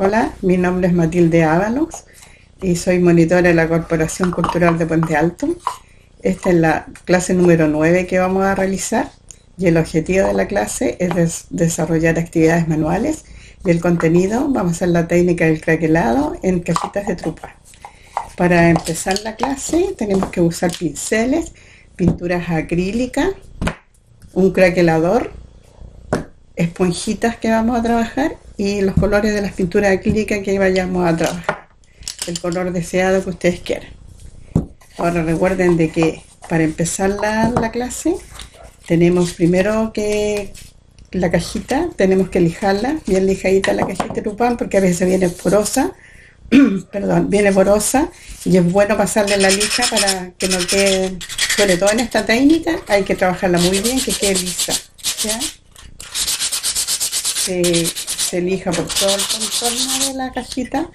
Hola, mi nombre es Matilde Ávalos y soy monitora de la Corporación Cultural de Puente Alto. Esta es la clase número 9 que vamos a realizar y el objetivo de la clase es desarrollar actividades manuales y el contenido vamos a hacer la técnica del craquelado en cajitas de Tupán. Para empezar la clase tenemos que usar pinceles, pinturas acrílicas, un craquelador, esponjitas que vamos a trabajar y los colores de las pinturas acrílicas que vayamos a trabajar, el color deseado que ustedes quieran. Ahora recuerden de que para empezar la clase tenemos primero que la cajita, tenemos que lijarla, bien lijadita la cajita de Tupán porque a veces viene porosa, y es bueno pasarle la lija para que no quede, sobre todo en esta técnica hay que trabajarla muy bien que quede lisa, ¿ya? Se lija por todo el contorno de la cajita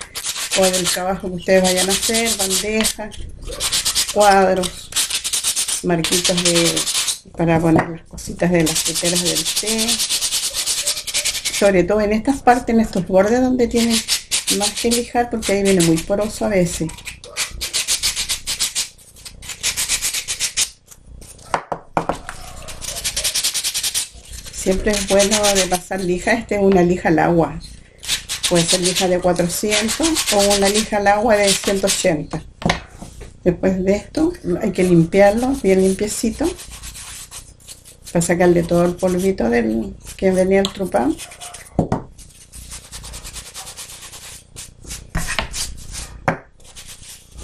o del trabajo que ustedes vayan a hacer, bandejas, cuadros, marquitos para poner las cositas de las teteras del té, sobre todo en estas partes, en estos bordes donde tienen más que lijar porque ahí viene muy poroso a veces. Siempre es bueno de pasar lija, esta es una lija al agua, puede ser lija de 400 o una lija al agua de 180. Después de esto hay que limpiarlo bien limpiecito para sacarle todo el polvito que venía el Tupán.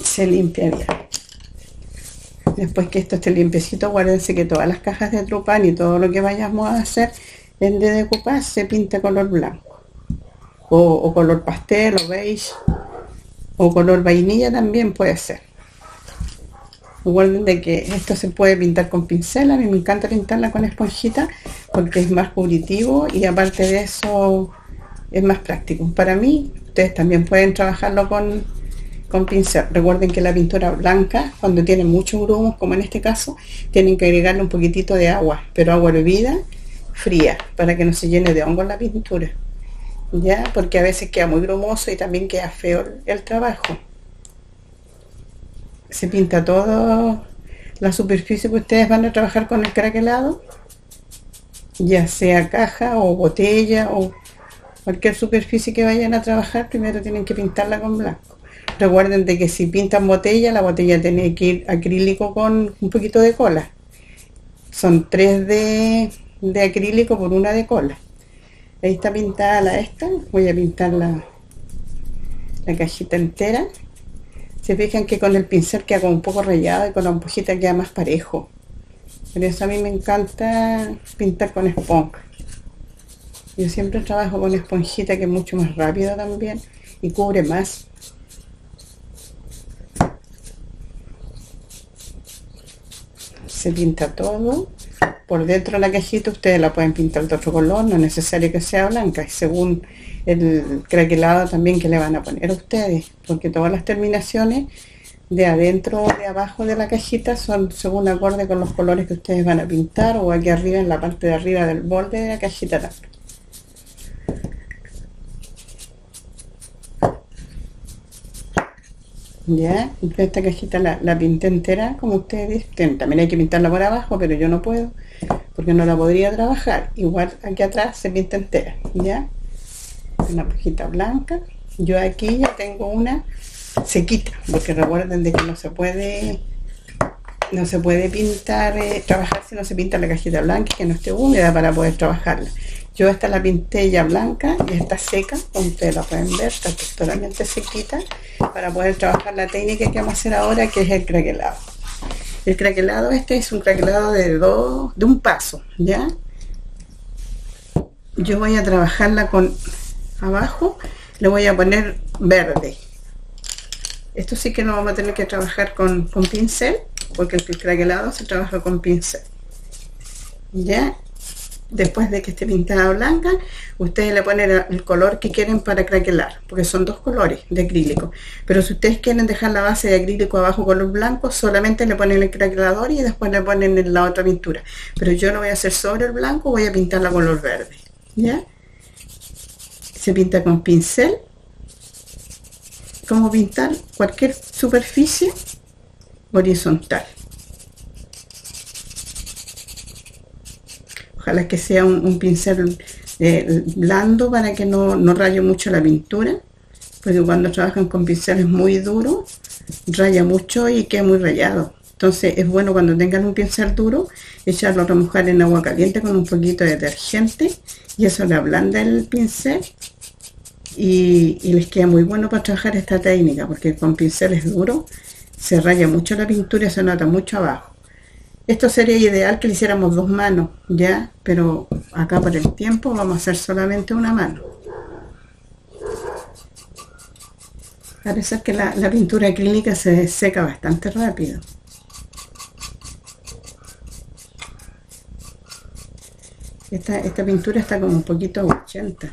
Se limpia bien. Después que esto esté limpiecito, guárdense que todas las cajas de Tupán y todo lo que vayamos a hacer en de decoupage se pinta color blanco o color pastel o beige o color vainilla también puede ser. Recuerden de que esto se puede pintar con pincel, a mí me encanta pintarla con esponjita porque es más cubritivo y aparte de eso es más práctico. Para mí, ustedes también pueden trabajarlo con pincel. Recuerden que la pintura blanca, cuando tiene muchos grumos, como en este caso, tienen que agregarle un poquitito de agua, pero agua hervida, fría, para que no se llene de hongos la pintura, ¿ya? Porque a veces queda muy grumoso y también queda feo el trabajo. Se pinta toda la superficie que ustedes van a trabajar con el craquelado, ya sea caja o botella o cualquier superficie que vayan a trabajar, primero tienen que pintarla con blanco. Recuerden de que si pintan botella, la botella tiene que ir acrílico con un poquito de cola. Son 3 de acrílico por 1 de cola. Ahí está pintada voy a pintar la cajita entera. Se fijan que con el pincel queda como un poco rayado y con la esponjita queda más parejo. Por eso a mí me encanta pintar con esponja. Yo siempre trabajo con esponjita que es mucho más rápido también y cubre más. Se pinta todo. Por dentro de la cajita ustedes la pueden pintar de otro color, no es necesario que sea blanca, según el craquelado también que le van a poner a ustedes, porque todas las terminaciones de adentro o de abajo de la cajita son según acorde con los colores que ustedes van a pintar o aquí arriba en la parte de arriba del borde de la cajita también. Ya, esta cajita la pinté entera como ustedes dicen, también hay que pintarla por abajo, pero yo no puedo porque no la podría trabajar, igual aquí atrás se pinta entera, ya, una cajita blanca, yo aquí ya tengo una sequita, porque recuerden de que no se puede pintar, trabajar si no se pinta la cajita blanca, que no esté húmeda para poder trabajarla. Yo esta la pinté ya blanca y está seca, como ustedes la pueden ver, está totalmente sequita para poder trabajar la técnica que vamos a hacer ahora, que es el craquelado. El craquelado este es un craquelado de un paso, ¿ya? Yo voy a trabajarla con abajo, le voy a poner verde. Esto sí que no vamos a tener que trabajar con pincel, porque el craquelado se trabaja con pincel, ¿ya? Después de que esté pintada blanca, ustedes le ponen el color que quieren para craquelar, porque son 2 colores de acrílico. Pero si ustedes quieren dejar la base de acrílico abajo color blanco, solamente le ponen el craquelador y después le ponen la otra pintura. Pero yo no voy a hacer sobre el blanco, voy a pintarla color verde, ¿ya? Se pinta con pincel como pintar cualquier superficie horizontal. Ojalá que sea un pincel blando para que no raye mucho la pintura, porque cuando trabajan con pinceles muy duros raya mucho y queda muy rayado. Entonces es bueno, cuando tengan un pincel duro, echarlo a remojar en agua caliente con un poquito de detergente, y eso le ablanda el pincel y les queda muy bueno para trabajar esta técnica, porque con pinceles duros se raya mucho la pintura y se nota mucho abajo. Esto sería ideal que le hiciéramos dos manos, ya, pero acá por el tiempo vamos a hacer solamente una mano. A pesar que la pintura acrílica se seca bastante rápido. Esta pintura está como un poquito aguachenta.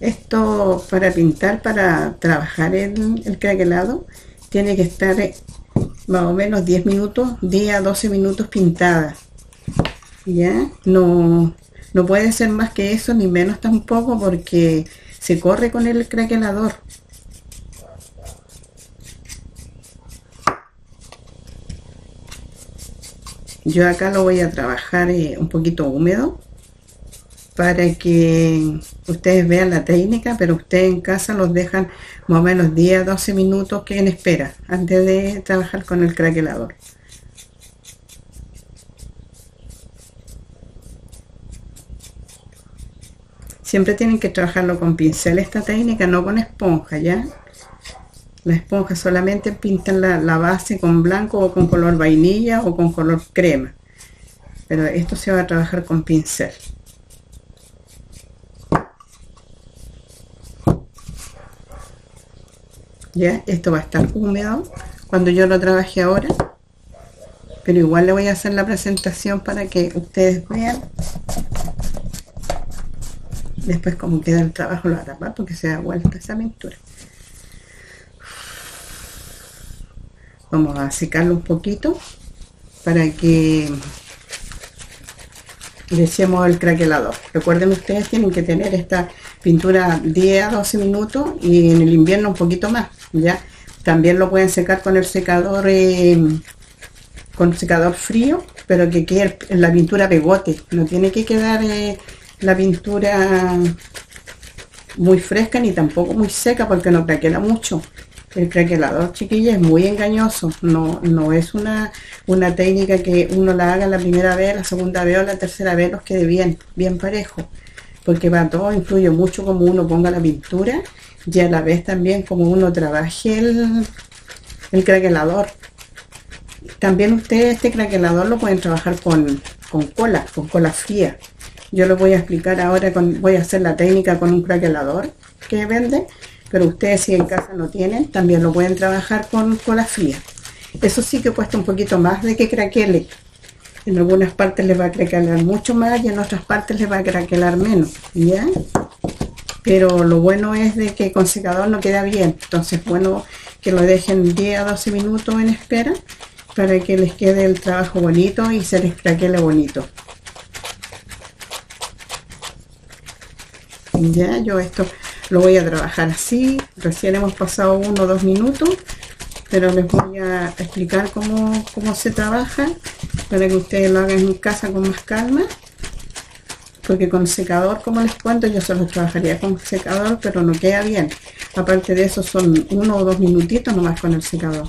Esto para pintar, para trabajar el craquelado, tiene que estar más o menos 10 minutos, 10 a 12 minutos pintada. Ya, no puede ser más que eso, ni menos tampoco, porque se corre con el craquelador. Yo acá lo voy a trabajar un poquito húmedo, para que ustedes vean la técnica, pero ustedes en casa los dejan más o menos 10 a 12 minutos que en espera antes de trabajar con el craquelador. Siempre tienen que trabajarlo con pincel esta técnica, no con esponja, ¿ya? La esponja solamente pintan la base con blanco o con color vainilla o con color crema, pero esto se va a trabajar con pincel. Ya, esto va a estar húmedo cuando yo lo trabaje ahora, pero igual le voy a hacer la presentación para que ustedes vean después cómo queda el trabajo. Lo voy a tapar porque se da vuelta esa pintura. Vamos a secarlo un poquito para que le echemos el craquelador. Recuerden, ustedes tienen que tener esta pintura 10 a 12 minutos y en el invierno un poquito más, ¿ya? También lo pueden secar con el secador frío, pero que quede la pintura pegote. No tiene que quedar la pintura muy fresca ni tampoco muy seca, porque no craquela mucho. El craquelador, chiquilla, es muy engañoso. No es una técnica que uno la haga la primera vez, la segunda vez o la tercera vez los quede bien parejo, porque para todo influye mucho como uno ponga la pintura y a la vez también como uno trabaje el craquelador. También ustedes este craquelador lo pueden trabajar con cola fría. Yo lo voy a explicar ahora, voy a hacer la técnica con un craquelador que vende. Pero ustedes, si en casa no tienen, también lo pueden trabajar con cola fría. Eso sí que cuesta un poquito más de que craquele. En algunas partes les va a craquelar mucho más y en otras partes les va a craquelar menos, ¿ya? Pero lo bueno es de que con secador no queda bien. Entonces, bueno, que lo dejen 10 a 12 minutos en espera para que les quede el trabajo bonito y se les craquele bonito. Ya, yo esto lo voy a trabajar así. Recién hemos pasado 1 o 2 minutos, pero les voy a explicar cómo se trabaja para que ustedes lo hagan en casa con más calma, porque con secador, como les cuento, yo solo trabajaría con secador, pero no queda bien. Aparte de eso, son 1 o 2 minutitos nomás con el secador.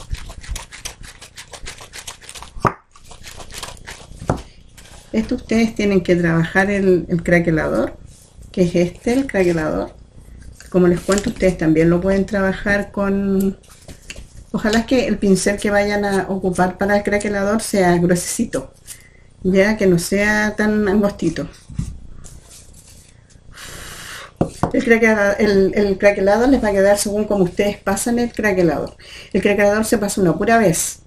Esto ustedes tienen que trabajar el craquelador, que es el craquelador. Como les cuento, ustedes también lo pueden trabajar con... Ojalá es que el pincel que vayan a ocupar para el craquelador sea gruesecito, ya que no sea tan angostito. El craquelador les va a quedar según como ustedes pasan el craquelador. El craquelador se pasa una pura vez,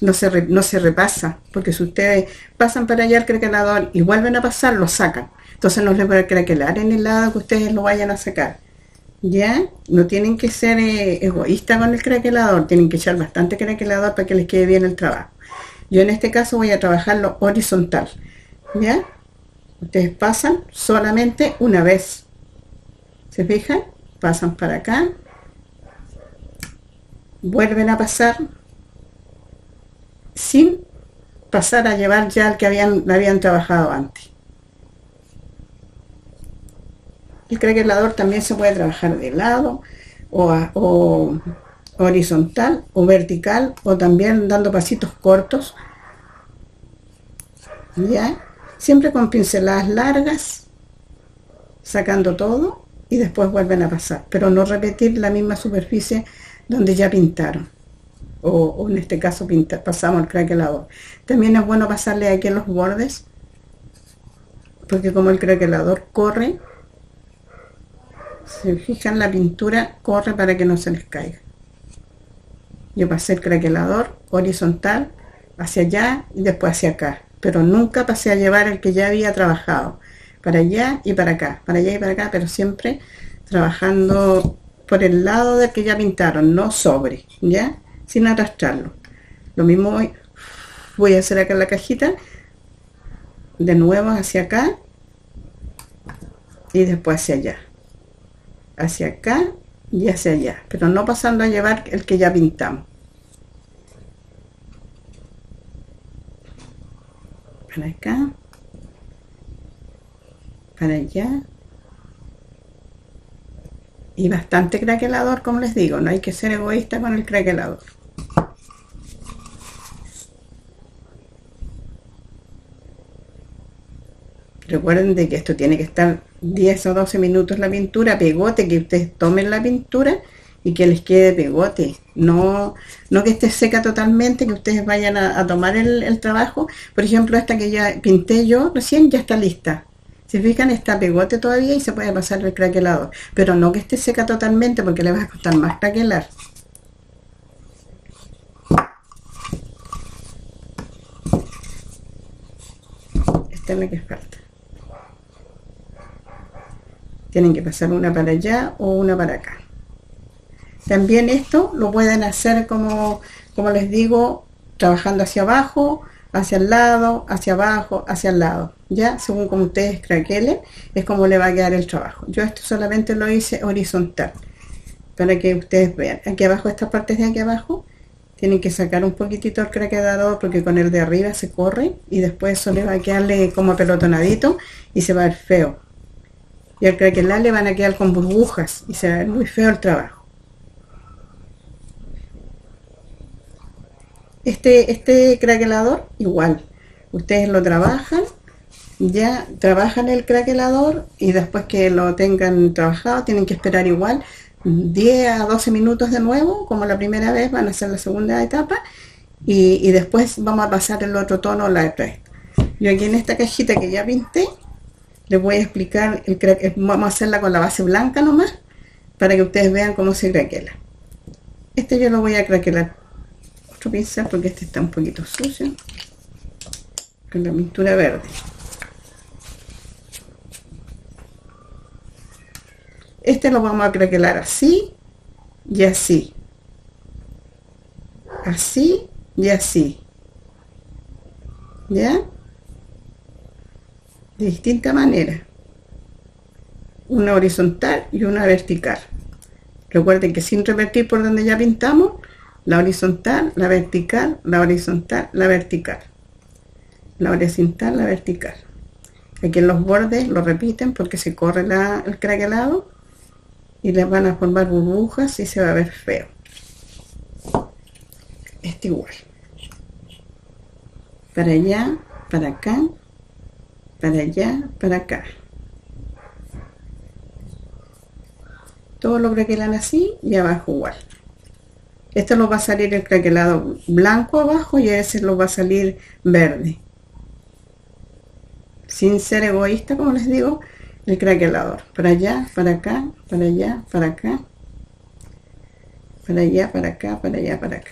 no se repasa, porque si ustedes pasan para allá el craquelador y vuelven a pasar, lo sacan. Entonces no les va a craquelar en el lado que ustedes lo vayan a sacar. Ya, no tienen que ser egoístas con el craquelador, tienen que echar bastante craquelador para que les quede bien el trabajo. Yo en este caso voy a trabajarlo horizontal, ¿ya? Ustedes pasan solamente una vez. ¿Se fijan? Pasan para acá, vuelven a pasar sin pasar a llevar ya al que habían trabajado antes. El craquelador también se puede trabajar de lado o horizontal o vertical, o también dando pasitos cortos, ¿ya? Siempre con pinceladas largas, sacando todo y después vuelven a pasar, pero no repetir la misma superficie donde ya pintaron, o en este caso pasamos el craquelador. También es bueno pasarle aquí en los bordes, porque como el craquelador corre, se fijan, la pintura corre para que no se les caiga. Yo pasé el craquelador horizontal hacia allá y después hacia acá, pero nunca pasé a llevar el que ya había trabajado, para allá y para acá, pero siempre trabajando por el lado del que ya pintaron, no sobre, ¿ya? Sin arrastrarlo. Lo mismo voy a hacer acá en la cajita, de nuevo hacia acá y después hacia allá, hacia acá y hacia allá, pero no pasando a llevar el que ya pintamos. Para acá, para allá. Y bastante craquelador, como les digo, no hay que ser egoísta con el craquelador. Recuerden de que esto tiene que estar 10 o 12 minutos la pintura, pegote, que ustedes tomen la pintura y que les quede pegote. No que esté seca totalmente, que ustedes vayan a tomar el trabajo. Por ejemplo, esta que ya pinté yo recién ya está lista. Se fijan, está pegote todavía y se puede pasar el craquelador, pero no que esté seca totalmente porque le va a costar más craquelar. Esta es la que falta. Tienen que pasar una para allá o una para acá. También esto lo pueden hacer como les digo, trabajando hacia abajo, hacia el lado, hacia abajo, hacia el lado, ya según como ustedes craquelen, es como le va a quedar el trabajo. Yo esto solamente lo hice horizontal para que ustedes vean. Aquí abajo, estas partes de aquí abajo, tienen que sacar un poquitito el craquelador porque con el de arriba se corre y después eso le va a quedarle como apelotonadito y se va a ver feo. Y al craquelar le van a quedar con burbujas y se va a ver muy feo el trabajo. Este craquelador igual, ustedes lo trabajan, ya trabajan el craquelador y después que lo tengan trabajado tienen que esperar igual 10 a 12 minutos de nuevo, como la primera vez van a hacer la segunda etapa y después vamos a pasar el otro tono, la otra. Yo aquí en esta cajita que ya pinté, les voy a explicar, vamos a hacerla con la base blanca nomás, para que ustedes vean cómo se craquela. Este yo lo voy a craquelar pincel porque este está un poquito sucio con la pintura verde. Este lo vamos a craquelar así y así, así y así, ya, de distinta manera, una horizontal y una vertical. Recuerden que sin repetir por donde ya pintamos, la horizontal, la vertical, la horizontal, la vertical, la horizontal, la vertical. Aquí en los bordes lo repiten porque se corre el craquelado y les van a formar burbujas y se va a ver feo. Este igual, para allá, para acá, para allá, para acá. Todo lo craquelan así y abajo igual. Este lo va a salir el craquelado blanco abajo y ese lo va a salir verde. Sin ser egoísta, como les digo, el craquelador. Para allá, para acá, para allá, para acá. Para allá, para acá, para allá, para acá.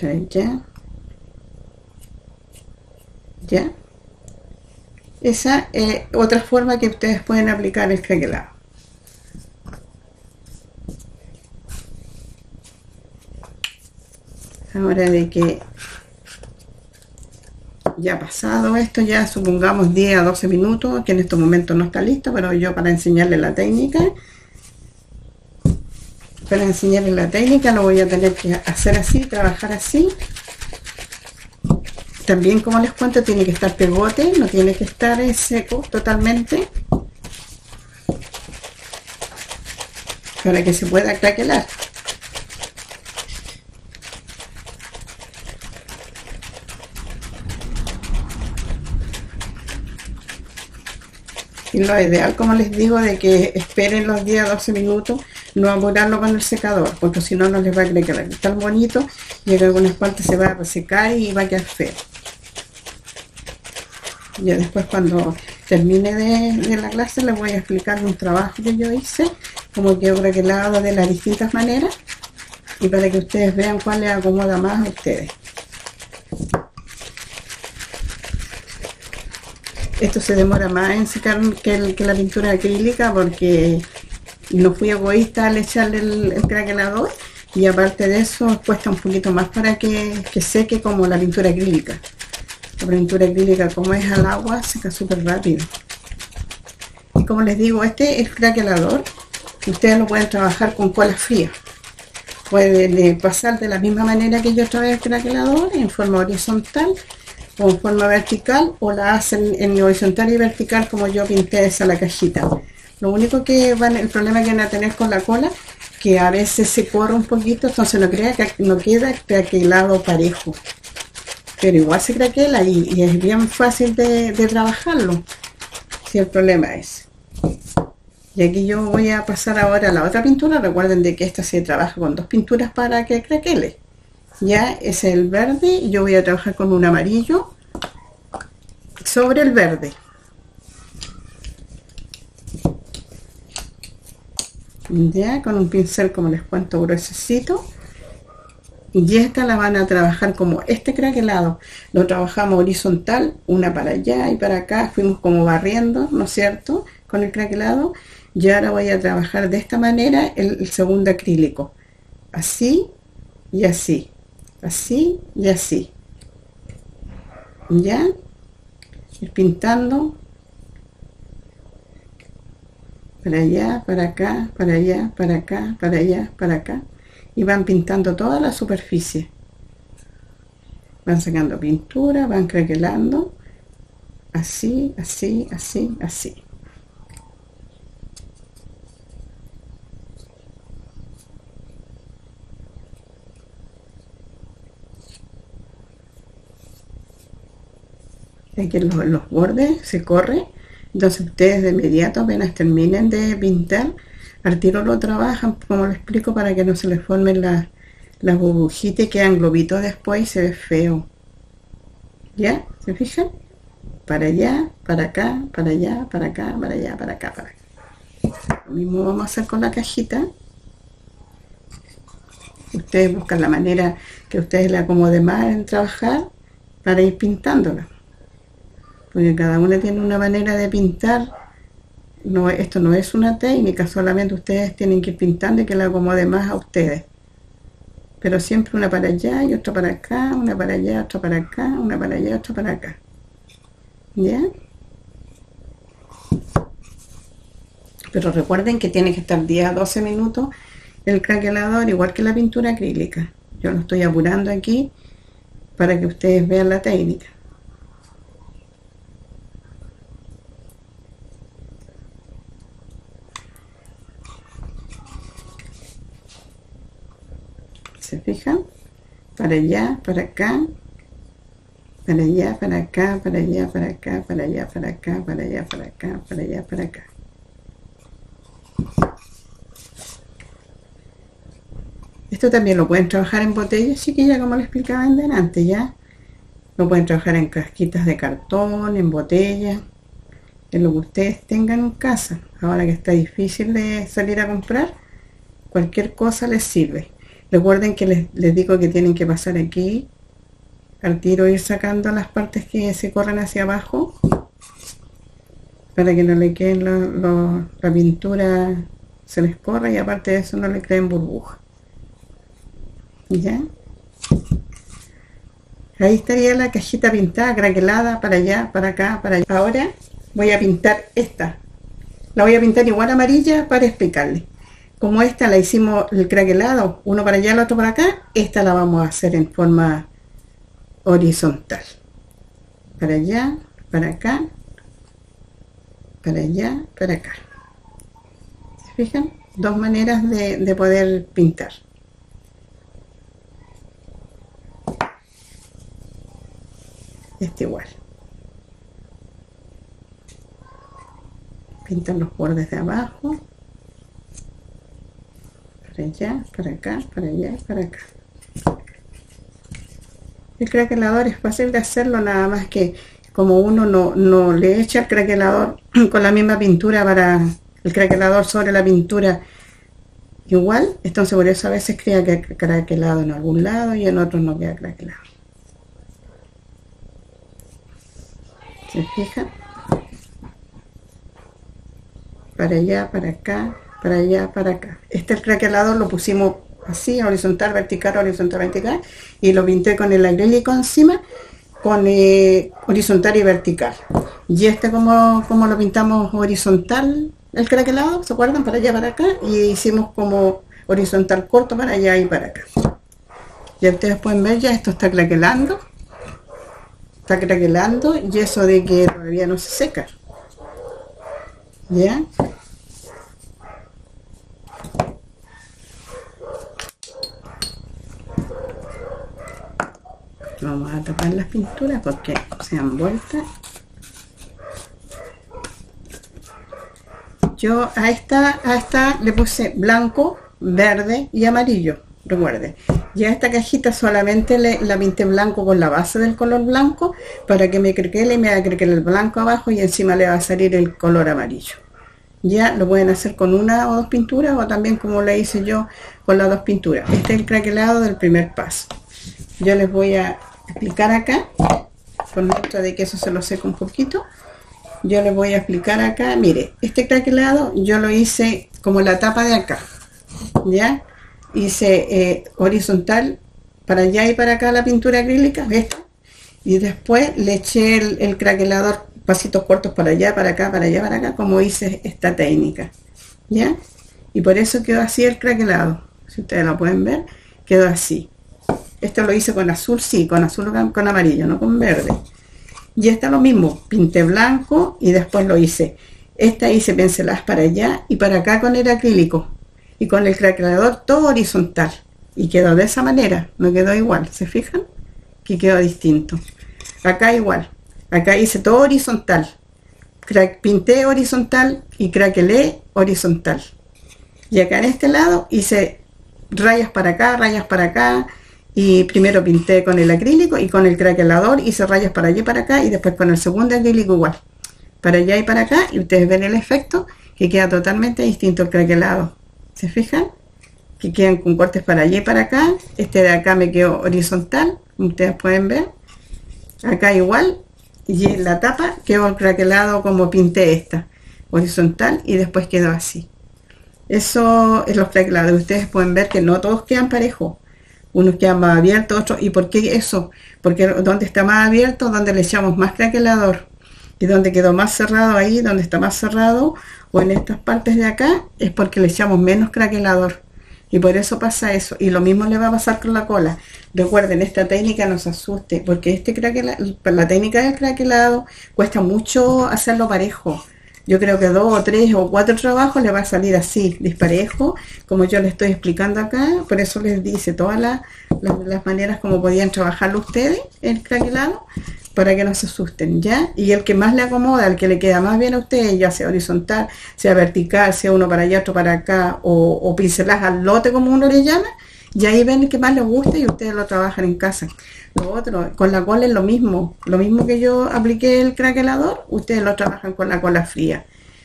Para allá. Ya. Esa es otra forma que ustedes pueden aplicar el craquelado. Ahora de que ya pasado esto, ya supongamos 10 a 12 minutos, que en estos momentos no está listo, pero yo para enseñarle la técnica, lo voy a tener que hacer así, trabajar así. También, como les cuento, tiene que estar pegote, no tiene que estar seco totalmente, para que se pueda craquelar. Y lo ideal, como les digo, de que esperen los 10 a 12 minutos, no apurarlo con el secador, porque si no, no les va a craquelar tan bonito, y en algunas partes se va a resecar y va a quedar feo. Ya después, cuando termine de la clase, les voy a explicar un trabajo que yo hice, como que he craquelado de las distintas maneras, y para que ustedes vean cuál les acomoda más a ustedes. Esto se demora más en secar que la pintura acrílica, porque no fui egoísta al echarle el craquelador, y aparte de eso cuesta un poquito más para que seque como la pintura acrílica. La pintura acrílica, como es al agua, seca súper rápido. Y como les digo, este es el craquelador. Ustedes lo pueden trabajar con cola fría. Pueden pasar de la misma manera que yo trabajé el craquelador, en forma horizontal, o en forma vertical, o la hacen en horizontal y vertical, como yo pinté esa la cajita. Lo único que van, el problema que van a tener con la cola, que a veces se corre un poquito, entonces no queda craquelado parejo, pero igual se craquela y es bien fácil de trabajarlo, si el problema es. Y aquí yo voy a pasar ahora a la otra pintura. Recuerden de que esta se trabaja con dos pinturas para que craquele. Ya es el verde, y yo voy a trabajar con un amarillo sobre el verde. Ya con un pincel, como les cuento, gruesecito. Y esta la van a trabajar como este craquelado. Lo trabajamos horizontal, una para allá y para acá. Fuimos como barriendo, ¿no es cierto?, con el craquelado. Y ahora voy a trabajar de esta manera el segundo acrílico. Así y así. Así y así. Ya ir pintando para allá, para acá, para allá, para acá, para allá, para acá, y van pintando toda la superficie, van sacando pintura, van craquelando así, así, así, así. Aquí los bordes se corre, entonces ustedes de inmediato, apenas terminen de pintar, al tiro lo trabajan, como lo explico, para que no se les formen las burbujitas y quedan globitos después y se ve feo. ¿Ya? ¿Se fijan? Para allá, para acá, para allá, para acá, para allá, para acá, para acá. Lo mismo vamos a hacer con la cajita. Ustedes buscan la manera que a ustedes les acomode más en trabajar para ir pintándola, porque cada una tiene una manera de pintar. No, esto no es una técnica, solamente ustedes tienen que ir pintando y que la acomode más a ustedes, pero siempre una para allá y otra para acá, una para allá, otra para acá, una para allá, otra para acá. ¿Ya? Pero recuerden que tiene que estar 10 a 12 minutos el craquelador, igual que la pintura acrílica. Yo lo estoy apurando aquí para que ustedes vean la técnica. ¿Se fijan? Para allá, para acá, para allá, para acá, para allá, para acá, para allá, para acá, para allá, para acá, para allá, para acá. Esto también lo pueden trabajar en botellas, chiquillas, como lo explicaba antes, ¿ya? Lo pueden trabajar en casquitas de cartón, en botellas, en lo que ustedes tengan en casa. Ahora que está difícil de salir a comprar, cualquier cosa les sirve. Recuerden que les digo que tienen que pasar aquí al tiro, ir sacando las partes que se corren hacia abajo para que no le queden la pintura, se les corra, y aparte de eso no le creen burbuja. ¿Ya? Ahí estaría la cajita pintada, craquelada, para allá, para acá, para allá. Ahora voy a pintar esta. La voy a pintar igual amarilla para explicarle. Como esta la hicimos el craquelado, uno para allá, el otro para acá, esta la vamos a hacer en forma horizontal. Para allá, para acá, para allá, para acá. ¿Se fijan? Dos maneras de poder pintar. Este igual. Pintan los bordes de abajo. Para allá, para acá, para allá, para acá. El craquelador es fácil de hacerlo, nada más que como uno no le echa el craquelador con la misma pintura para el craquelador sobre la pintura igual, entonces por eso a veces queda craquelado en algún lado y en otro no queda craquelado. ¿Se fijan? Para allá, para acá, para allá, para acá. Este el craquelador lo pusimos así, horizontal, vertical, y lo pinté con el acrílico encima, con horizontal y vertical. Y este como lo pintamos horizontal, el craquelado, ¿se acuerdan? Para allá, para acá, y hicimos como horizontal corto para allá y para acá. Ya ustedes pueden ver, ya esto está craquelando. Está craquelando, y eso de que todavía no se seca. ¿Ya? Vamos a tapar las pinturas porque se han vuelto. Yo a esta le puse blanco, verde y amarillo, recuerden. Y a esta cajita solamente la pinté blanco con la base del color blanco para que me crequele y me haga crequelar el blanco abajo y encima le va a salir el color amarillo. Ya lo pueden hacer con una o dos pinturas o también como le hice yo con las dos pinturas. Este es el craquelado del primer paso. Yo les voy a explicar acá, con esto de que eso se lo seca un poquito, yo les voy a explicar acá, mire, este craquelado yo lo hice como la tapa de acá, ¿ya? Hice horizontal para allá y para acá la pintura acrílica, esta, y después le eché el craquelador, pasitos cortos para allá, para acá, para allá, para acá, como hice esta técnica, ¿ya? Y por eso quedó así el craquelado, si ustedes lo pueden ver, quedó así. Esto lo hice con azul, sí, con azul, con amarillo, no con verde. Y esta lo mismo, pinté blanco y después lo hice. Esta hice pinceladas para allá y para acá con el acrílico. Y con el craquelador todo horizontal. Y quedó de esa manera, no quedó igual, ¿se fijan? Que quedó distinto. Acá igual, acá hice todo horizontal. Pinté horizontal y craquelé horizontal. Y acá en este lado hice rayas para acá, rayas para acá. Y primero pinté con el acrílico y con el craquelador, hice rayas para allá y para acá y después con el segundo acrílico igual. Para allá y para acá y ustedes ven el efecto que queda totalmente distinto el craquelado. ¿Se fijan? Que quedan con cortes para allá y para acá. Este de acá me quedó horizontal, como ustedes pueden ver. Acá igual y en la tapa quedó el craquelado como pinté esta, horizontal y después quedó así. Eso es los craquelados. Ustedes pueden ver que no todos quedan parejos. Unos quedan más abiertos, otros, ¿y por qué eso? Porque donde está más abierto, donde le echamos más craquelador, y donde quedó más cerrado ahí, donde está más cerrado, o en estas partes de acá, es porque le echamos menos craquelador, y por eso pasa eso, y lo mismo le va a pasar con la cola. Recuerden, esta técnica no se asuste, porque la técnica del craquelado cuesta mucho hacerlo parejo. Yo creo que 2 o 3 o 4 trabajos le va a salir así, disparejo, como yo le estoy explicando acá. Por eso les dice todas las maneras como podían trabajarlo ustedes, el craquelado, para que no se asusten, ¿ya? Y el que más le acomoda, el que le queda más bien a ustedes, ya sea horizontal, sea vertical, sea uno para allá, otro para acá, o pinceladas al lote, como uno le llama, y ahí ven el que más les gusta y ustedes lo trabajan en casa. Lo otro, con la cola es lo mismo que yo apliqué el craquelador, ustedes lo trabajan con la cola fría.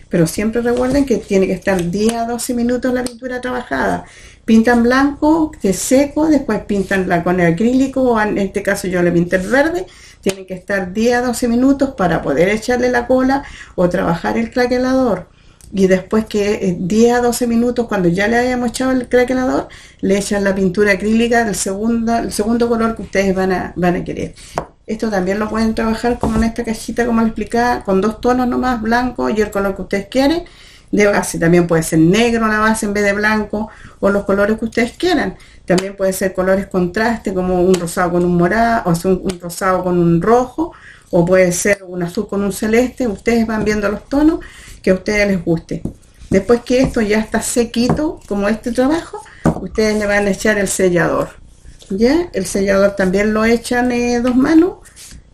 Pero siempre recuerden que tiene que estar 10 a 12 minutos la pintura trabajada. Pintan blanco, que seco, después pintan con el acrílico, o en este caso yo le pinté el verde. Tienen que estar 10 a 12 minutos para poder echarle la cola o trabajar el craquelador. y después que 10 a 12 minutos, cuando ya le hayamos echado el craquelador, le echan la pintura acrílica del segundo color que ustedes van a querer. Esto también lo pueden trabajar como en esta cajita, como les explicaba, con 2 tonos nomás, blanco y el color que ustedes quieren. De base también puede ser negro la base en vez de blanco, o los colores que ustedes quieran. También puede ser colores contraste, como un rosado con un morado, o sea, un rosado con un rojo, o puede ser un azul con un celeste. Ustedes van viendo los tonos que a ustedes les guste. Después que esto ya está sequito, como este trabajo, ustedes le van a echar el sellador. Ya el sellador también lo echan 2 manos,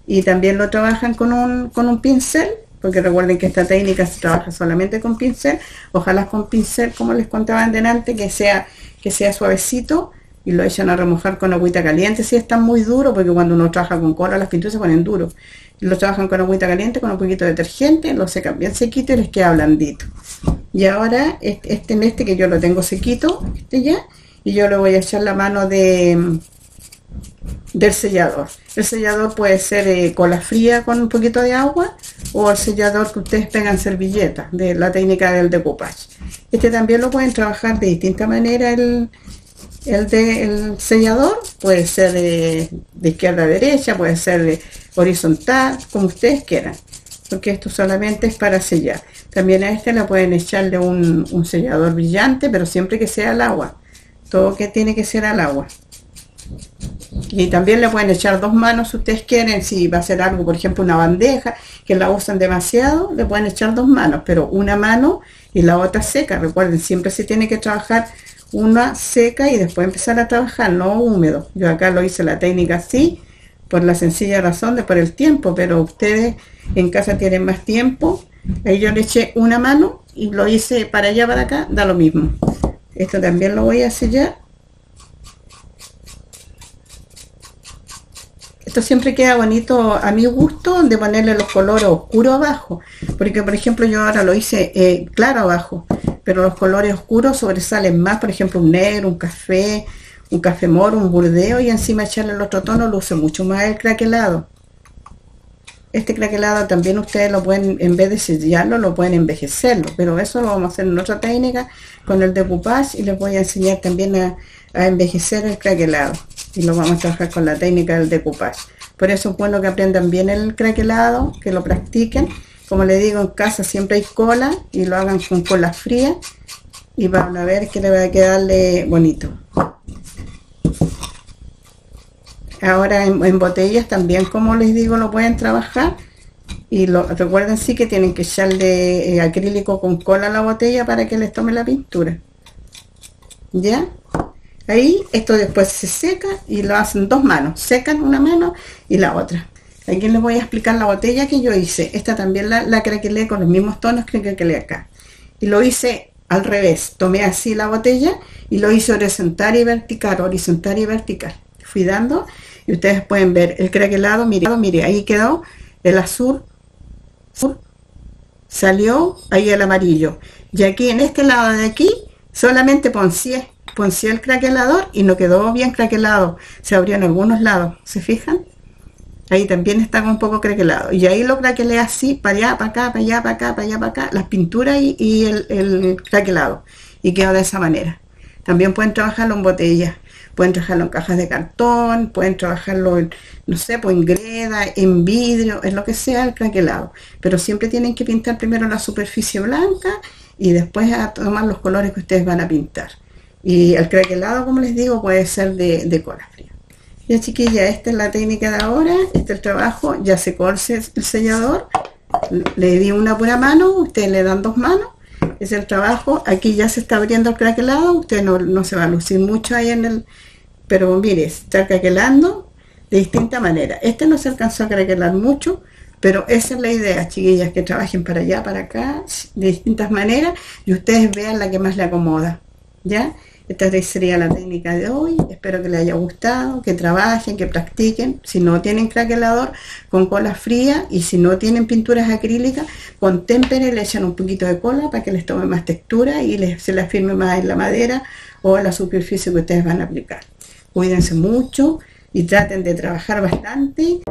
y también lo trabajan con un pincel, porque recuerden que esta técnica se trabaja solamente con pincel. Ojalá con pincel, como les contaba delante, que sea suavecito, y lo echan a remojar con agüita caliente si está muy duro, porque cuando uno trabaja con cola las pinturas se ponen duros. Lo trabajan con agüita caliente, con un poquito de detergente, lo secan bien sequito y les queda blandito. Y ahora este que yo lo tengo sequito, ya, y yo le voy a echar la mano del sellador. El sellador puede ser cola fría con un poquito de agua, o el sellador que ustedes pegan servilletas, de la técnica del decoupage. Este también lo pueden trabajar de distinta manera. El sellador puede ser de izquierda a derecha, puede ser horizontal, como ustedes quieran, porque esto solamente es para sellar. También a este le pueden echarle un sellador brillante, pero siempre que sea al agua. Todo que tiene que ser al agua. Y también le pueden echar 2 manos si ustedes quieren. Si va a ser algo, por ejemplo, una bandeja que la usan demasiado, le pueden echar 2 manos, pero una mano y la otra seca. Recuerden, siempre se tiene que trabajar una seca y después empezar a trabajar, no húmedo. Yo acá lo hice la técnica así, por la sencilla razón de por el tiempo, pero ustedes en casa tienen más tiempo. Ahí yo le eché una mano y lo hice para allá, para acá, da lo mismo. Esto también lo voy a sellar. Esto siempre queda bonito a mi gusto, de ponerle los colores oscuros abajo, porque por ejemplo yo ahora lo hice claro abajo, pero los colores oscuros sobresalen más. Por ejemplo, un negro, un café moro, un burdeo, y encima echarle el otro tono luce mucho más el craquelado. Este craquelado también ustedes lo pueden, en vez de sellarlo, lo pueden envejecerlo, pero eso lo vamos a hacer en otra técnica con el decoupage, y les voy a enseñar también a envejecer el craquelado, y lo vamos a trabajar con la técnica del decoupage. Por eso es bueno que aprendan bien el craquelado, que lo practiquen. Como les digo, en casa siempre hay cola, y lo hagan con cola fría, y van a ver que le va a quedarle bonito. Ahora en botellas también, como les digo, lo pueden trabajar, y recuerden sí que tienen que echarle acrílico con cola a la botella para que les tome la pintura. Ya, ahí esto después se seca y lo hacen 2 manos, secan una mano y la otra. Aquí les voy a explicar la botella que yo hice. Esta también la craquelé con los mismos tonos que craquelé acá, y lo hice al revés. Tomé así la botella y lo hice horizontal y vertical, horizontal y vertical. Fui dando, y ustedes pueden ver el craquelado. Mire, ahí quedó el azul, salió ahí el amarillo, y aquí en este lado de aquí solamente poncé el craquelador y no quedó bien craquelado, se abrió en algunos lados, ¿se fijan? Ahí también está un poco craquelado, y ahí lo craquelé así, para allá, para acá, para allá, para acá, para allá, para acá, las pinturas y el craquelado, y quedó de esa manera. También pueden trabajarlo en botellas, pueden trabajarlo en cajas de cartón, pueden trabajarlo en, no sé, pues en greda, en vidrio, en lo que sea el craquelado, pero siempre tienen que pintar primero la superficie blanca y después a tomar los colores que ustedes van a pintar. Y el craquelado, como les digo, puede ser de cola fría. Ya, chiquilla, esta es la técnica de ahora. Este es el trabajo. Ya se corse el sellador, le di una pura mano, ustedes le dan 2 manos. Es el trabajo. Aquí ya se está abriendo el craquelado. Usted no se va a lucir mucho ahí en el, pero mire, está craquelando de distinta manera. Este no se alcanzó a craquelar mucho, pero esa es la idea, chiquillas, que trabajen para allá, para acá, de distintas maneras, y ustedes vean la que más le acomoda. Ya, esta sería la técnica de hoy. Espero que les haya gustado, que trabajen, que practiquen. Si no tienen craquelador, con cola fría, y si no tienen pinturas acrílicas, con témpera le echan un poquito de cola para que les tome más textura y se les firme más en la madera o en la superficie que ustedes van a aplicar. Cuídense mucho y traten de trabajar bastante.